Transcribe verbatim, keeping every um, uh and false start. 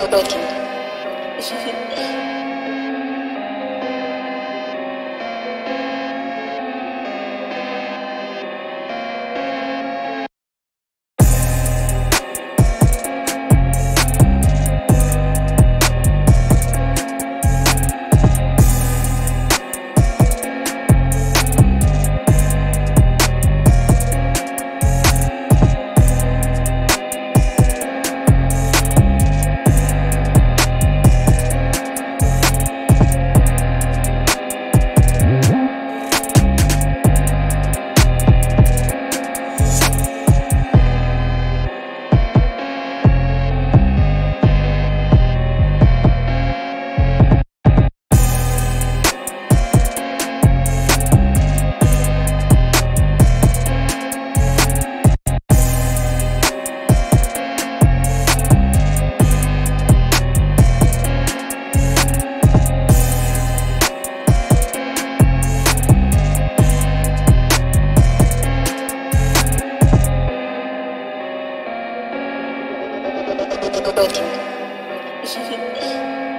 never breaking. Breaking.